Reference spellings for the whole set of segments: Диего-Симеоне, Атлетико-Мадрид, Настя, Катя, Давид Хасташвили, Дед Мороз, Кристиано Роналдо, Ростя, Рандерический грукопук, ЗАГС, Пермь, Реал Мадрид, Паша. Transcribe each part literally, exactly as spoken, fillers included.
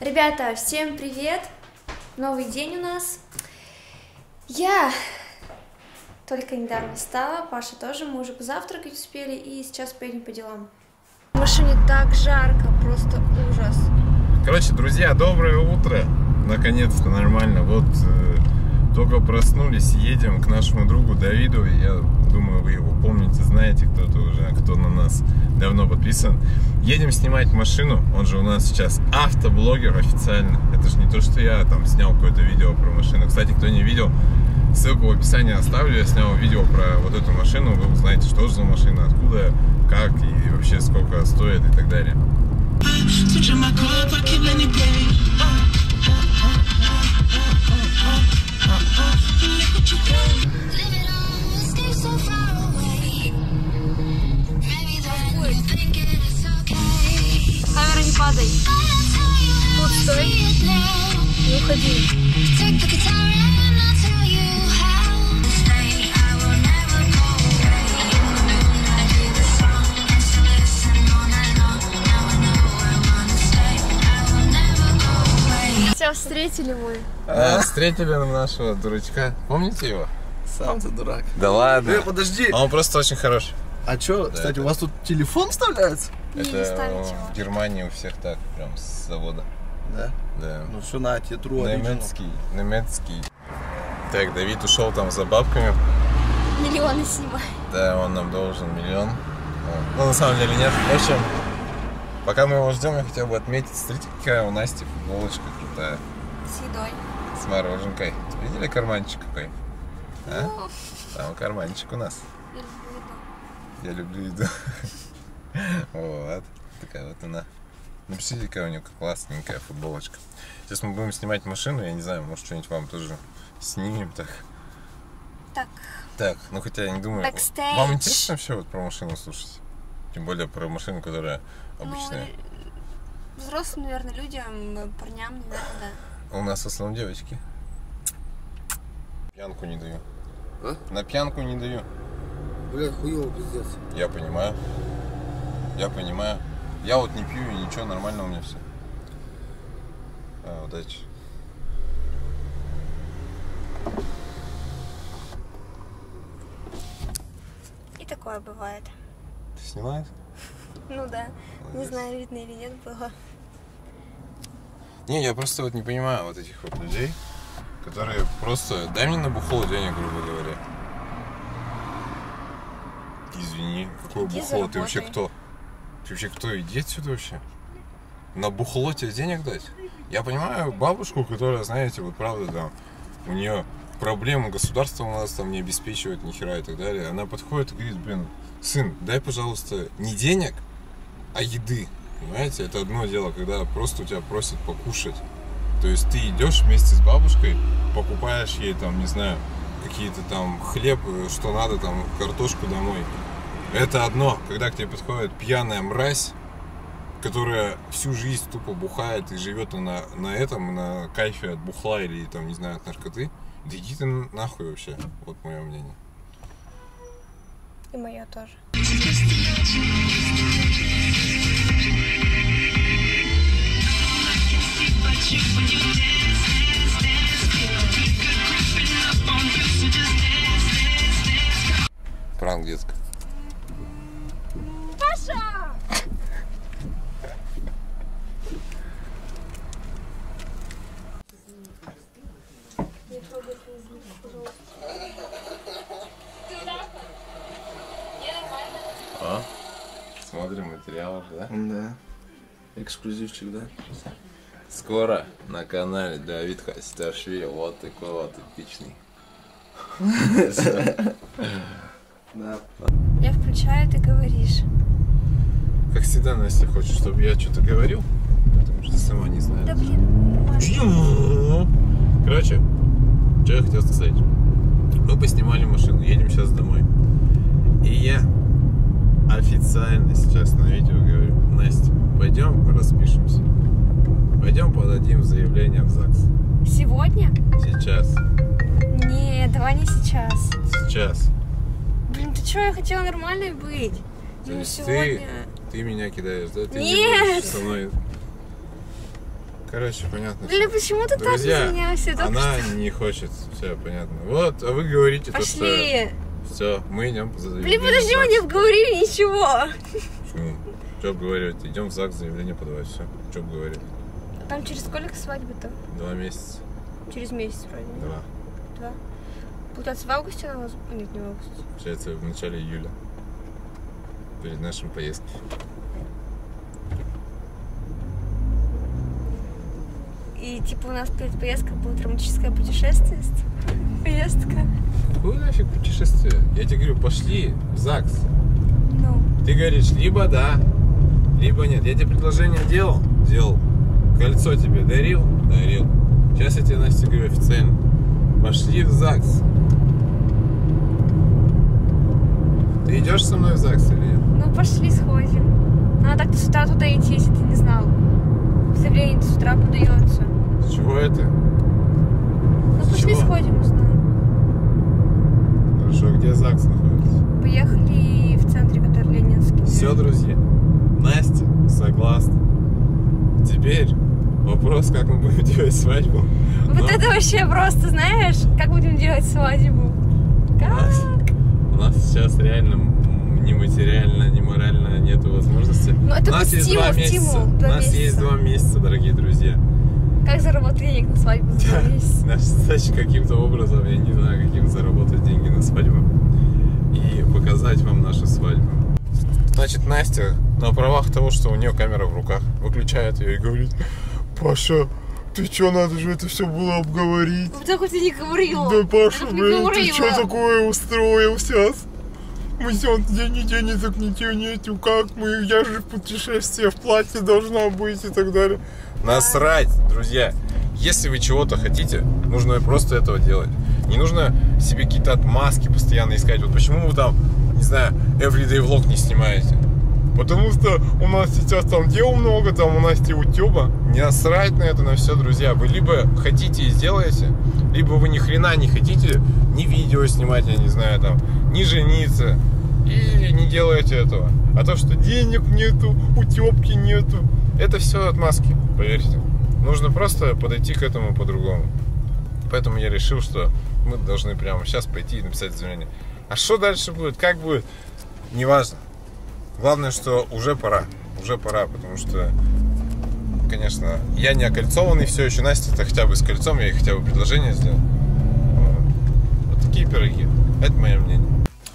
Ребята, всем привет! Новый день у нас. Я только недавно встала, Паша тоже, мы уже позавтракать успели, и сейчас поедем по делам. В машине так жарко, просто ужас. Короче, друзья, доброе утро! Наконец-то нормально, вот э, только проснулись, едем к нашему другу Давиду, я думаю, вы его помните, знаете, кто-то уже, кто на нас давно подписан. Едем снимать машину, он же у нас сейчас автоблогер официально. Это же не то, что я там снял какое-то видео про машину. Кстати, кто не видел, ссылку в описании оставлю, я снял видео про вот эту машину, вы узнаете, что же за машина, откуда, как и вообще сколько стоит и так далее. Камера, не падай. Вот, стой. Не уходи. Все, встретили мы. Да, встретили нам нашего дурачка. Помните его? Сам ты дурак. Да ладно. Э, подожди. Он просто очень хороший. А что, да, кстати, это... у вас тут телефон вставляется? Не, это не ставить его. В Германии у всех так, прям с завода. Да? Да. Ну все, на тебе тру немецкий, немецкий. Так, Давид ушел там за бабками. Миллионы снимает. Да, он нам должен миллион. Ну, на самом деле нет. В общем, пока мы его ждем, я хотел бы отметить, смотрите, какая у Насти футболочка крутая. С едой. С мороженкой. Видели карманчик какой? А? Там карманчик у нас. Я люблю еду. Вот. Такая вот она. Напишите, какая у нее классненькая футболочка. Сейчас мы будем снимать машину. Я не знаю, может, что-нибудь вам тоже снимем так. Так. Так, ну хотя я не думаю. Backstage. Вам интересно вообще вот про машину слушать? Тем более про машину, которая обычная. Ну, взрослым, наверное, людям, парням, наверное, да. У нас в основном девочки. Пьянку не даю. А? На пьянку не даю. Бля, хуёво, пиздец. Я понимаю. Я понимаю. Я вот не пью и ничего, нормально у меня все. А, удачи. И такое бывает. Ты снимаешь? Ну да. Не знаю, видно или нет было. Не, я просто вот не понимаю вот этих вот людей, которые просто... Дай мне на бухло денег, грубо говоря. Извини, какое бухло? Ты вообще кто? Ты вообще кто? Иди отсюда вообще. На бухло тебе денег дать? Я понимаю бабушку, которая, знаете, вот правда там, у нее проблемы, государство у нас там не обеспечивает ни хера и так далее. Она подходит и говорит, блин, сын, дай, пожалуйста, не денег, а еды. Понимаете, это одно дело, когда просто у тебя просят покушать. То есть ты идешь вместе с бабушкой, покупаешь ей там, не знаю, какие-то там хлеб, что надо, там, картошку домой. Это одно, когда к тебе подходит пьяная мразь, которая всю жизнь тупо бухает и живет на, на этом, на кайфе от бухла или, там, не знаю, от наркоты. Да иди ты нахуй вообще, вот мое мнение. И мое тоже. Пранк, детка. Паша! А? Смотрим материал, да? Да. Эксклюзивчик, да? Скоро на канале Давид Хасташвили. Вот такой вот эпичный. Да. Я включаю, ты говоришь. Как всегда, Настя хочет, чтобы я что-то говорил, потому что сама не знаю. Да блин, можно. Короче, что я хотел сказать. Мы поснимали машину, едем сейчас домой. И я официально сейчас на видео говорю, Настя, пойдем распишемся. Пойдем подадим заявление в ЗАГС. Сегодня? Сейчас. Не, давай не сейчас. Сейчас. Блин, ты чё, я хотела нормальной быть. То ну, сегодня... ты, ты меня кидаешь, да? Ты нет! Не со мной... Короче, понятно. Бля, почему ты так извинялся? Она не хочет, все понятно. Вот, а вы говорите то, что... Все, мы идем заявление. Блин, подожди, мы не обговорили ничего. Почему? Что обговаривать? Идем в ЗАГС заявление подавать, все. Что обговорили? А там через сколько свадьбы-то? Два месяца. Через месяц вроде. Два. Два. Получается, в августе она у нас... Нет, не в августе. Получается, в начале июля. Перед нашим поездкой. И типа у нас перед поездкой было травматическое путешествие. Поездка. Какое нафиг путешествие? Я тебе говорю, пошли в ЗАГС. No. Ты говоришь, либо да, либо нет. Я тебе предложение делал? Делал. Кольцо тебе дарил? Дарил. Сейчас я тебе, Настя, говорю официально. Пошли в ЗАГС. Ты идешь со мной в ЗАГС или нет? Ну пошли, сходим. Надо так-то с утра туда идти, если ты не знал. Заявление с утра подается. С чего это? Ну с пошли чего? Сходим, узнаем. Хорошо, где ЗАГС находится? Поехали в центре, который Ленинский. Все, друзья, Настя согласна. Теперь вопрос, как мы будем делать свадьбу. Вот Но... это вообще просто, знаешь, как будем делать свадьбу? Как? У нас, у нас сейчас реально ни материально, ни морально нету возможности. Но это у нас есть стимул, два месяца. Стимул, два у нас месяца. Есть два месяца, дорогие друзья. Как заработать денег на свадьбу за месяц? Наша задача каким-то образом, я не знаю, каким заработать деньги на свадьбу и показать вам нашу свадьбу. Значит, Настя на правах того, что у нее камера в руках, выключает ее и говорит: Паша, ты чё, надо же это все было обговорить. Вот так вот я не говорила. Да, Паша, блин, ты чё такое устроил сейчас? Мы сегодня день и день, и так ничего нету, как мы, я же в путешествии, в платье должна быть и так далее. Насрать, друзья. Если вы чего-то хотите, нужно просто этого делать. Не нужно себе какие-то отмазки постоянно искать. Вот почему вы там, не знаю, everyday vlog не снимаете? Потому что у нас сейчас там дел много, там у нас и утюба. Не насрать на это, на все, друзья. Вы либо хотите и сделаете, либо вы ни хрена не хотите ни видео снимать, я не знаю, там, ни жениться. И не делаете этого. А то, что денег нету, утёбки нету, это все отмазки, поверьте. Нужно просто подойти к этому по-другому. Поэтому я решил, что мы должны прямо сейчас пойти и написать заявление. А что дальше будет, как будет, неважно. Главное, что уже пора. Уже пора, потому что, конечно, я не окольцованный все еще. Настя-то хотя бы с кольцом, я ей хотя бы предложение сделал. Вот, вот такие пироги. Это мое мнение.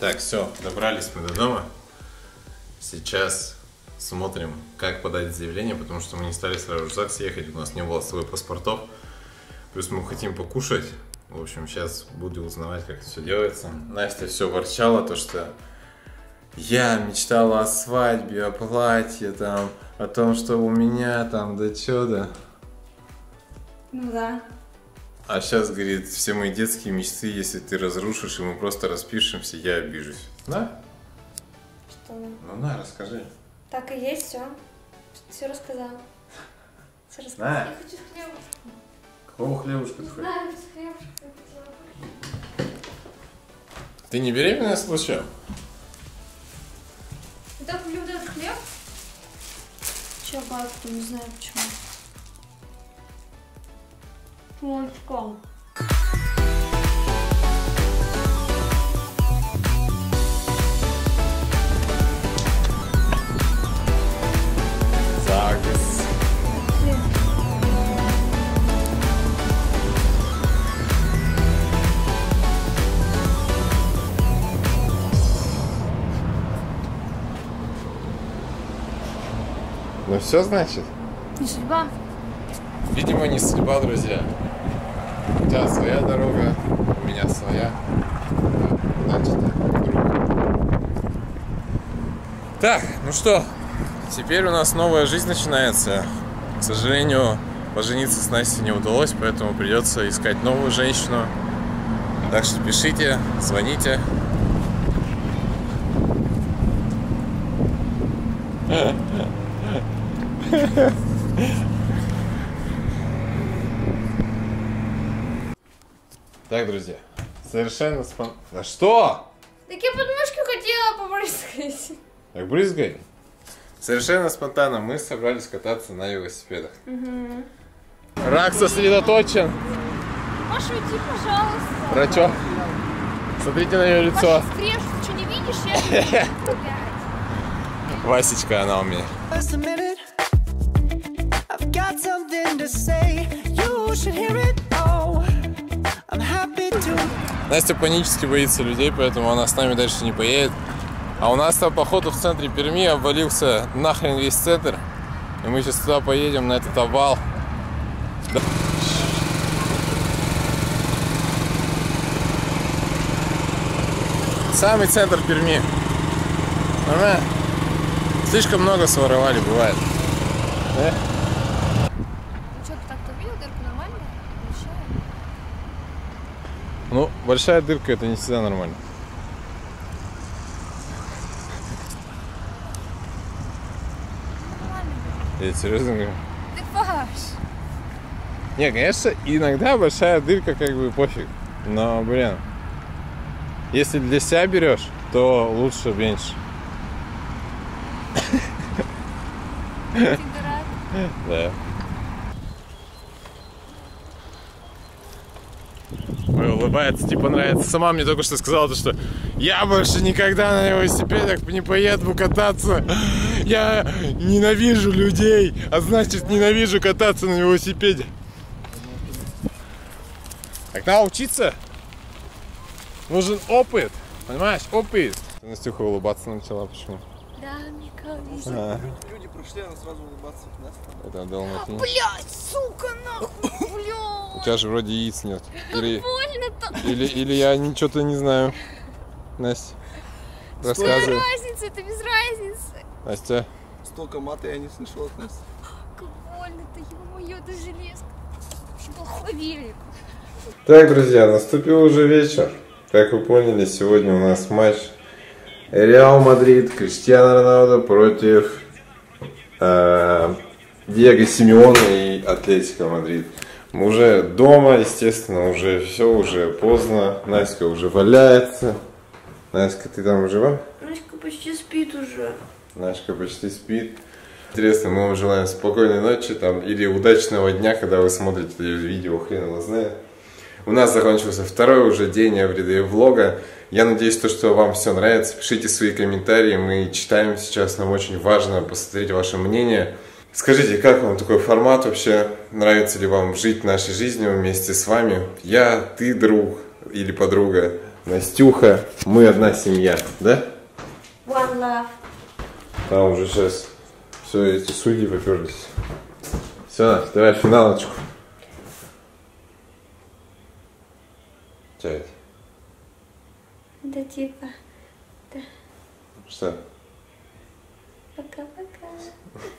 Так, все, добрались мы до дома. Сейчас смотрим, как подать заявление, потому что мы не стали сразу в ЗАГС ехать, у нас не было с собой паспортов. Плюс мы хотим покушать. В общем, сейчас буду узнавать, как это все делается. Настя все ворчала, то что... Я мечтала о свадьбе, о платье, там, о том, что у меня там, да чё, да. Ну да. А сейчас, говорит, все мои детские мечты, если ты разрушишь, и мы просто распишемся, я обижусь. Да? Что? Ну да, расскажи. Так и есть, все. Все рассказала. Все рассказала. Я хочу хлебушку. Какого хлебушку ты хочешь? Да, я хочу хлебушку. Ты не беременная случаем? Я так люблю этот хлеб. Че, бабку, не знаю почему. С молочком. ЗАГС. Ну все, значит? Не судьба. Видимо, не судьба, друзья. У тебя своя дорога, у меня своя. Значит, друг. Так, ну что, теперь у нас новая жизнь начинается. К сожалению, пожениться с Настей не удалось, поэтому придется искать новую женщину. Так что пишите, звоните. Так, друзья, совершенно спон... Да что? Так я подмышку хотела побрызгать. Так брызгай. Совершенно спонтанно мы собрались кататься на велосипедах. Угу. Враг сосредоточен. Можешь уйти, пожалуйста. Врачок. Смотрите на ее лицо. Быстрее, что не видишь, я не вижу. Васечка, она у меня. Настя панически боится людей, поэтому она с нами дальше не поедет. А у нас там, походу, в центре Перми обвалился нахрен весь центр. И мы сейчас туда поедем, на этот овал. Да. Самый центр Перми. Нормально? Слишком много своровали, бывает. Да? Ну что, ты так-то видел дырку? Нормально? Большая? Ну, большая дырка, это не всегда нормально. Я серьезно говорю. Ты фаш. Не, конечно, иногда большая дырка как бы пофиг. Но, блин, если для себя берешь, то лучше меньше. Ты дурак. Да. Ой, улыбается, типа нравится. Сама мне только что сказала, что я больше никогда на велосипедах не поеду кататься. Я ненавижу людей, а значит ненавижу кататься на велосипеде. Когда учиться, нужен опыт, понимаешь, опыт. Настюха улыбаться начала, почему? Да, мне кажется. А. Люди пришли, она сразу улыбаться, да? Это долматин. А, блядь, сука, нахуй, блядь. У тебя же вроде яиц нет. Или, или, или я ничего-то не знаю. Настя, рассказывай. Что разница, это без разницы. Настя. Столько маты я не слышал от нас. Как больно-то, ё-моё, это железка. Плохой велик. Так, друзья, наступил уже вечер. Как вы поняли, сегодня у нас матч Реал Мадрид, Кристиано Роналдо против э, Диего-Симеоне и Атлетико-Мадрид. Мы уже дома, естественно, уже все, уже поздно. Настя уже валяется. Настя, ты там жива? Настя почти спит уже. Настя почти спит. Интересно, мы вам желаем спокойной ночи там, или удачного дня, когда вы смотрите это видео, хрен его знает. У нас закончился второй уже день Everyday влога. Я надеюсь, то, что вам все нравится. Пишите свои комментарии, мы читаем сейчас. Нам очень важно посмотреть ваше мнение. Скажите, как вам такой формат вообще? Нравится ли вам жить нашей жизнью вместе с вами? Я, ты, друг или подруга, Настюха. Мы одна семья, да? One love. Там уже сейчас все эти судьи поперлись. Все, давай финалочку. Что это? Да типа, да. Что? Пока-пока.